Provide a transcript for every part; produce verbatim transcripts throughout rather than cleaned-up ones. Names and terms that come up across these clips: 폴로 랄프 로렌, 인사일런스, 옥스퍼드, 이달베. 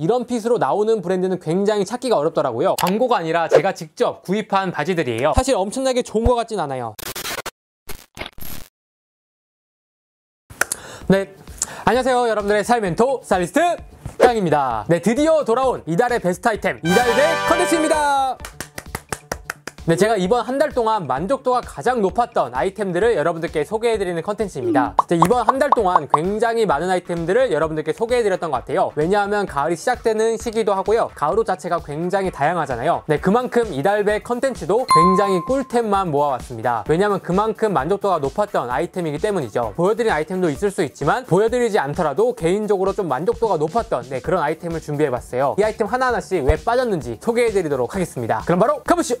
이런 핏으로 나오는 브랜드는 굉장히 찾기가 어렵더라고요. 광고가 아니라 제가 직접 구입한 바지들이에요. 사실 엄청나게 좋은 것 같진 않아요. 네, 안녕하세요. 여러분들의 스타일 멘토 스타일리스트 짱입니다. 네, 드디어 돌아온 이달의 베스트 아이템 이달베 컨텐츠입니다. 네, 제가 이번 한 달 동안 만족도가 가장 높았던 아이템들을 여러분들께 소개해드리는 컨텐츠입니다. 이번 한 달 동안 굉장히 많은 아이템들을 여러분들께 소개해드렸던 것 같아요. 왜냐하면 가을이 시작되는 시기도 하고요, 가을 옷 자체가 굉장히 다양하잖아요. 네, 그만큼 이달베 컨텐츠도 굉장히 꿀템만 모아왔습니다. 왜냐하면 그만큼 만족도가 높았던 아이템이기 때문이죠. 보여드린 아이템도 있을 수 있지만 보여드리지 않더라도 개인적으로 좀 만족도가 높았던 네, 그런 아이템을 준비해봤어요. 이 아이템 하나하나씩 왜 빠졌는지 소개해드리도록 하겠습니다. 그럼 바로 가보시죠!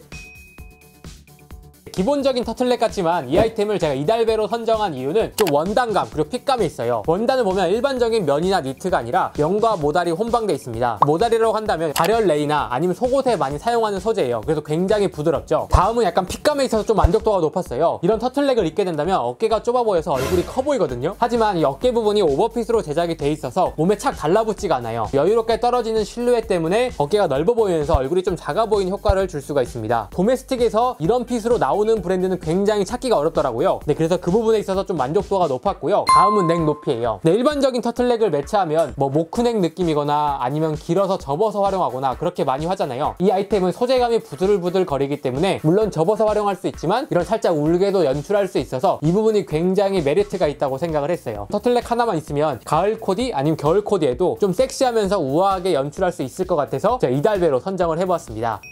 기본적인 터틀넥 같지만 이 아이템을 제가 이달베로 선정한 이유는 좀 원단감 그리고 핏감이 있어요. 원단을 보면 일반적인 면이나 니트가 아니라 면과 모달이 혼방돼 있습니다. 모달이라고 한다면 발열 레이나 아니면 속옷에 많이 사용하는 소재예요. 그래서 굉장히 부드럽죠. 다음은 약간 핏감에 있어서 좀 만족도가 높았어요. 이런 터틀넥을 입게 된다면 어깨가 좁아 보여서 얼굴이 커 보이거든요. 하지만 이 어깨 부분이 오버핏으로 제작이 돼 있어서 몸에 착 달라붙지가 않아요. 여유롭게 떨어지는 실루엣 때문에 어깨가 넓어 보이면서 얼굴이 좀 작아 보이는 효과를 줄 수가 있습니다. 도메스틱에서 이런 핏으로 나오는 브랜드는 굉장히 찾기가 어렵더라고요. 네, 그래서 그 부분에 있어서 좀 만족도가 높았고요. 다음은 넥 높이예요. 네, 일반적인 터틀넥을 매치하면 뭐 모크넥 느낌이거나 아니면 길어서 접어서 활용하거나 그렇게 많이 하잖아요. 이 아이템은 소재감이 부들부들 거리기 때문에 물론 접어서 활용할 수 있지만 이런 살짝 울개도 연출할 수 있어서 이 부분이 굉장히 메리트가 있다고 생각을 했어요. 터틀넥 하나만 있으면 가을 코디 아니면 겨울 코디에도 좀 섹시하면서 우아하게 연출할 수 있을 것 같아서 제가 이달베로 선정을 해보았습니다.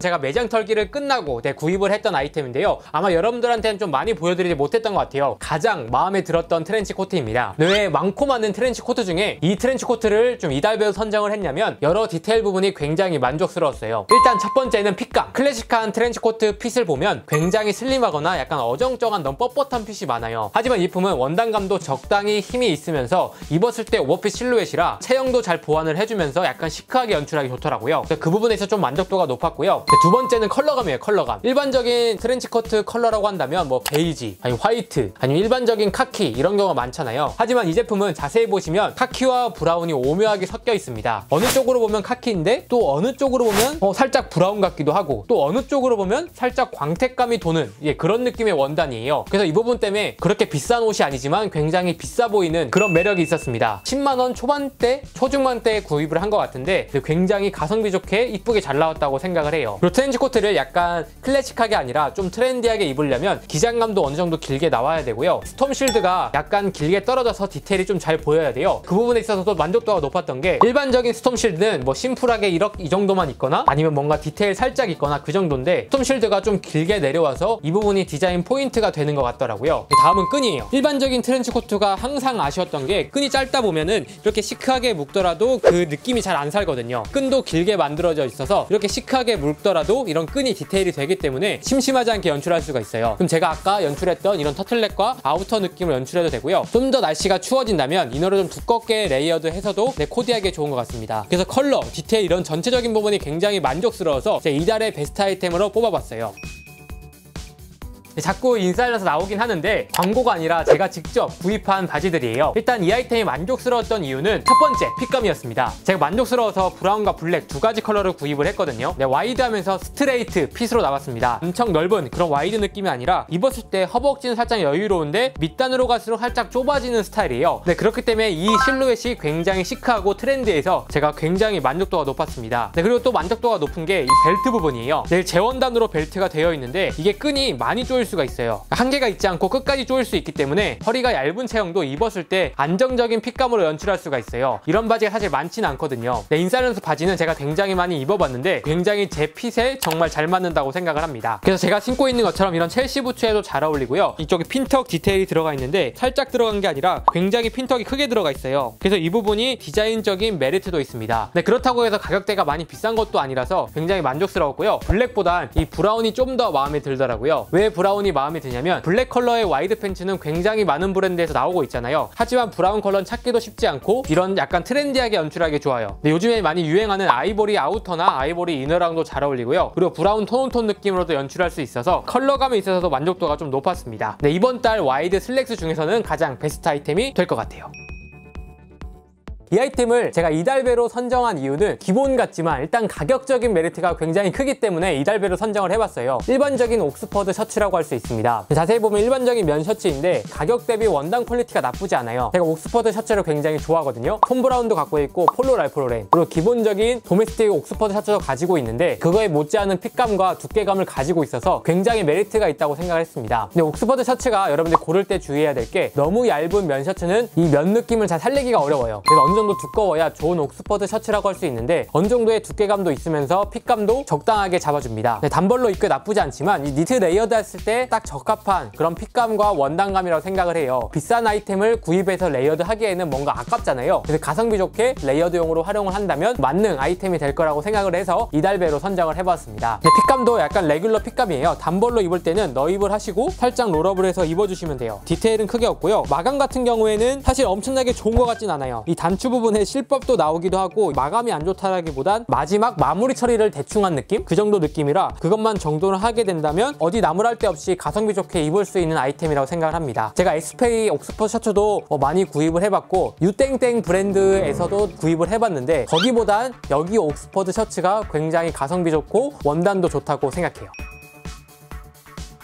제가 매장 털기를 끝나고 네, 구입을 했던 아이템인데요. 아마 여러분들한테는 좀 많이 보여드리지 못했던 것 같아요. 가장 마음에 들었던 트렌치 코트입니다. 네, 많고 많은 트렌치 코트 중에 이 트렌치 코트를 좀 이달베로 선정을 했냐면 여러 디테일 부분이 굉장히 만족스러웠어요. 일단 첫 번째는 핏감. 클래식한 트렌치 코트 핏을 보면 굉장히 슬림하거나 약간 어정쩡한 너무 뻣뻣한 핏이 많아요. 하지만 이 품은 원단감도 적당히 힘이 있으면서 입었을 때 오버핏 실루엣이라 체형도 잘 보완을 해주면서 약간 시크하게 연출하기 좋더라고요. 그 부분에서 좀 만족도가 높았고요. 두 번째는 컬러감이에요. 컬러감. 일반적인 트렌치코트 컬러라고 한다면 뭐 베이지, 아니면 화이트, 아니면 일반적인 카키 이런 경우가 많잖아요. 하지만 이 제품은 자세히 보시면 카키와 브라운이 오묘하게 섞여 있습니다. 어느 쪽으로 보면 카키인데 또 어느 쪽으로 보면 어, 살짝 브라운 같기도 하고 또 어느 쪽으로 보면 살짝 광택감이 도는 예, 그런 느낌의 원단이에요. 그래서 이 부분 때문에 그렇게 비싼 옷이 아니지만 굉장히 비싸 보이는 그런 매력이 있었습니다. 십만 원 초반대, 초중반대에 구입을 한 것 같은데 굉장히 가성비 좋게 이쁘게 잘 나왔다고 생각을 해요. 그리고 트렌치 코트를 약간 클래식하게 아니라 좀 트렌디하게 입으려면 기장감도 어느 정도 길게 나와야 되고요. 스톰 쉴드가 약간 길게 떨어져서 디테일이 좀 잘 보여야 돼요. 그 부분에 있어서도 만족도가 높았던 게 일반적인 스톰 쉴드는 뭐 심플하게 이렇게 이 정도만 있거나 아니면 뭔가 디테일 살짝 있거나 그 정도인데 스톰 쉴드가 좀 길게 내려와서 이 부분이 디자인 포인트가 되는 것 같더라고요. 다음은 끈이에요. 일반적인 트렌치 코트가 항상 아쉬웠던 게 끈이 짧다 보면은 이렇게 시크하게 묶더라도 그 느낌이 잘 안 살거든요. 끈도 길게 만들어져 있어서 이렇게 시크하게 묶더라도 라도 이런 끈이 디테일이 되기 때문에 심심하지 않게 연출할 수가 있어요. 그럼 제가 아까 연출했던 이런 터틀넥과 아우터 느낌을 연출해도 되고요. 좀 더 날씨가 추워진다면 이너를 좀 두껍게 레이어드 해서도 네, 코디하기에 좋은 것 같습니다. 그래서 컬러, 디테일 이런 전체적인 부분이 굉장히 만족스러워서 제 이달의 베스트 아이템으로 뽑아봤어요. 자꾸 인사일런스 나오긴 하는데 광고가 아니라 제가 직접 구입한 바지들이에요. 일단 이 아이템이 만족스러웠던 이유는 첫 번째 핏감이었습니다. 제가 만족스러워서 브라운과 블랙 두 가지 컬러를 구입을 했거든요. 네, 와이드하면서 스트레이트 핏으로 나왔습니다. 엄청 넓은 그런 와이드 느낌이 아니라 입었을 때 허벅지는 살짝 여유로운데 밑단으로 갈수록 살짝 좁아지는 스타일이에요. 네, 그렇기 때문에 이 실루엣이 굉장히 시크하고 트렌디해서 제가 굉장히 만족도가 높았습니다. 네, 그리고 또 만족도가 높은 게 이 벨트 부분이에요. 네, 재원단으로 벨트가 되어 있는데 이게 끈이 많이 조일 수가 있어요. 한계가 있지 않고 끝까지 조일 수 있기 때문에 허리가 얇은 체형도 입었을 때 안정적인 핏감으로 연출할 수가 있어요. 이런 바지가 사실 많진 않거든요. 네, 인사일런스 바지는 제가 굉장히 많이 입어봤는데 굉장히 제 핏에 정말 잘 맞는다고 생각을 합니다. 그래서 제가 신고 있는 것처럼 이런 첼시 부츠에도 잘 어울리고요. 이쪽에 핀턱 디테일이 들어가 있는데 살짝 들어간 게 아니라 굉장히 핀턱이 크게 들어가 있어요. 그래서 이 부분이 디자인적인 메리트도 있습니다. 네, 그렇다고 해서 가격대가 많이 비싼 것도 아니라서 굉장히 만족스러웠고요. 블랙보단 이 브라운이 좀 더 마음에 들더라고요. 왜 브라운 이 마음에 드냐면 블랙 컬러의 와이드 팬츠는 굉장히 많은 브랜드에서 나오고 있잖아요. 하지만 브라운 컬러는 찾기도 쉽지 않고 이런 약간 트렌디하게 연출하기 좋아요. 근데 요즘에 많이 유행하는 아이보리 아우터나 아이보리 이너랑도 잘 어울리고요. 그리고 브라운 톤온톤 느낌으로도 연출할 수 있어서 컬러감에 있어서도 만족도가 좀 높았습니다. 네, 이번 달 와이드 슬랙스 중에서는 가장 베스트 아이템이 될 것 같아요. 이 아이템을 제가 이달베로 선정한 이유는 기본 같지만 일단 가격적인 메리트가 굉장히 크기 때문에 이달베로 선정을 해봤어요. 일반적인 옥스퍼드 셔츠라고 할 수 있습니다. 자세히 보면 일반적인 면 셔츠인데 가격 대비 원단 퀄리티가 나쁘지 않아요. 제가 옥스퍼드 셔츠를 굉장히 좋아하거든요. 톰 브라운도 갖고 있고 폴로 랄프 로렌, 그리고 기본적인 도메스틱 옥스퍼드 셔츠도 가지고 있는데 그거에 못지않은 핏감과 두께감을 가지고 있어서 굉장히 메리트가 있다고 생각을 했습니다. 근데 옥스퍼드 셔츠가 여러분들 고를 때 주의해야 될 게 너무 얇은 면 셔츠는 이 면 느낌을 잘 살리기가 어려워요. 그래서 어느 정도 두꺼워야 좋은 옥스퍼드 셔츠라고 할 수 있는데 어느 정도의 두께감도 있으면서 핏감도 적당하게 잡아줍니다. 단벌로 입기 나쁘지 않지만 이 니트 레이어드 했을 때 딱 적합한 그런 핏감과 원단감이라고 생각을 해요. 비싼 아이템을 구입해서 레이어드 하기에는 뭔가 아깝잖아요. 그래서 가성비 좋게 레이어드용으로 활용을 한다면 만능 아이템이 될 거라고 생각을 해서 이달베로 선정을 해봤습니다. 핏감도 약간 레귤러 핏감이에요. 단벌로 입을 때는 너입을 하시고 살짝 롤업을 해서 입어주시면 돼요. 디테일은 크게 없고요. 마감 같은 경우에는 사실 엄청나게 좋은 것 같진 않아요. 이 단추 부분에 실밥도 나오기도 하고 마감이 안 좋다라기보단 마지막 마무리 처리를 대충한 느낌? 그 정도 느낌이라 그것만 정돈을 하게 된다면 어디 나무랄 데 없이 가성비 좋게 입을 수 있는 아이템이라고 생각을 합니다. 제가 엑스페이 옥스퍼드 셔츠도 많이 구입을 해봤고 유땡땡 브랜드에서도 구입을 해봤는데 거기보단 여기 옥스퍼드 셔츠가 굉장히 가성비 좋고 원단도 좋다고 생각해요.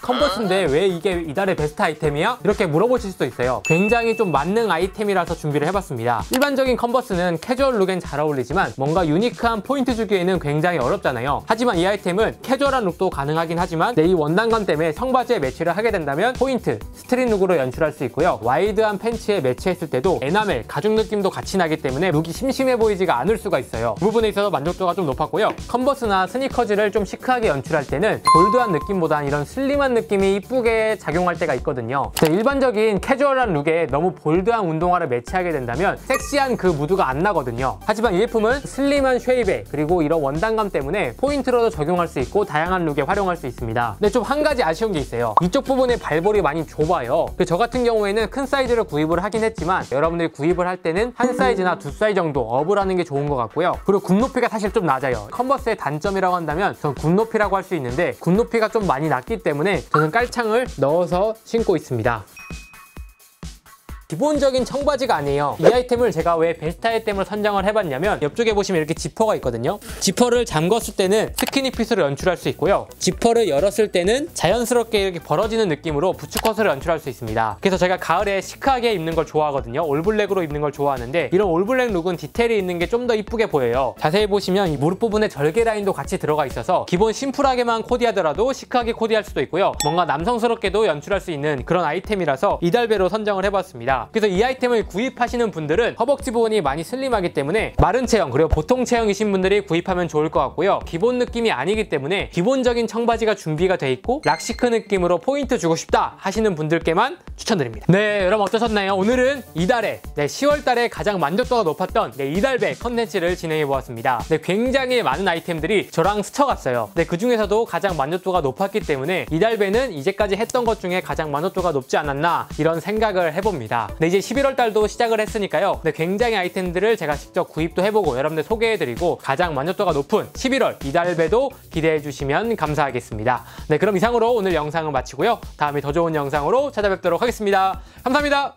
컨버스인데 왜 이게 이달의 베스트 아이템이야? 이렇게 물어보실 수도 있어요. 굉장히 좀 만능 아이템이라서 준비를 해봤습니다. 일반적인 컨버스는 캐주얼 룩엔 잘 어울리지만 뭔가 유니크한 포인트 주기에는 굉장히 어렵잖아요. 하지만 이 아이템은 캐주얼한 룩도 가능하긴 하지만 내 이 원단감 때문에 청바지에 매치를 하게 된다면 포인트, 스트릿 룩으로 연출할 수 있고요. 와이드한 팬츠에 매치했을 때도 에나멜, 가죽 느낌도 같이 나기 때문에 룩이 심심해 보이지가 않을 수가 있어요. 그 부분에 있어서 만족도가 좀 높았고요. 컨버스나 스니커즈를 좀 시크하게 연출할 때는 볼드한 느낌보단 이런 슬림한 느낌이 이쁘게 작용할 때가 있거든요. 일반적인 캐주얼한 룩에 너무 볼드한 운동화를 매치하게 된다면 섹시한 그 무드가 안 나거든요. 하지만 이 제품은 슬림한 쉐입에 그리고 이런 원단감 때문에 포인트로도 적용할 수 있고 다양한 룩에 활용할 수 있습니다. 근데 좀 한 가지 아쉬운 게 있어요. 이쪽 부분에 발볼이 많이 좁아요. 저 같은 경우에는 큰 사이즈를 구입을 하긴 했지만 여러분들이 구입을 할 때는 한 사이즈나 두 사이즈 정도 업을 하는 게 좋은 것 같고요. 그리고 굽 높이가 사실 좀 낮아요. 컨버스의 단점이라고 한다면 전 굽 높이라고 할 수 있는데 굽 높이가 좀 많이 낮기 때문에 저는 깔창을 넣어서 신고 있습니다. 기본적인 청바지가 아니에요. 이 아이템을 제가 왜 베스트 아이템으로 선정을 해봤냐면 옆쪽에 보시면 이렇게 지퍼가 있거든요. 지퍼를 잠궜을 때는 스키니핏으로 연출할 수 있고요. 지퍼를 열었을 때는 자연스럽게 이렇게 벌어지는 느낌으로 부츠컷으로 연출할 수 있습니다. 그래서 제가 가을에 시크하게 입는 걸 좋아하거든요. 올블랙으로 입는 걸 좋아하는데 이런 올블랙 룩은 디테일이 있는 게 좀 더 이쁘게 보여요. 자세히 보시면 이 무릎 부분에 절개 라인도 같이 들어가 있어서 기본 심플하게만 코디하더라도 시크하게 코디할 수도 있고요. 뭔가 남성스럽게도 연출할 수 있는 그런 아이템이라서 이달베로 선정을 해봤습니다. 그래서 이 아이템을 구입하시는 분들은 허벅지 부분이 많이 슬림하기 때문에 마른 체형 그리고 보통 체형이신 분들이 구입하면 좋을 것 같고요. 기본 느낌이 아니기 때문에 기본적인 청바지가 준비가 돼 있고 락시크 느낌으로 포인트 주고 싶다 하시는 분들께만 추천드립니다. 네, 여러분 어떠셨나요? 오늘은 이달에 네, 시월 달에 가장 만족도가 높았던 네, 이달베 컨텐츠를 진행해보았습니다. 네, 굉장히 많은 아이템들이 저랑 스쳐갔어요. 네, 그중에서도 가장 만족도가 높았기 때문에 이달베는 이제까지 했던 것 중에 가장 만족도가 높지 않았나 이런 생각을 해봅니다. 네, 이제 십일월 달도 시작을 했으니까요. 네, 굉장히 아이템들을 제가 직접 구입도 해보고 여러분들 소개해드리고 가장 만족도가 높은 십일월 이달베도 기대해주시면 감사하겠습니다. 네, 그럼 이상으로 오늘 영상은 마치고요. 다음에 더 좋은 영상으로 찾아뵙도록 하겠습니다. 감사합니다.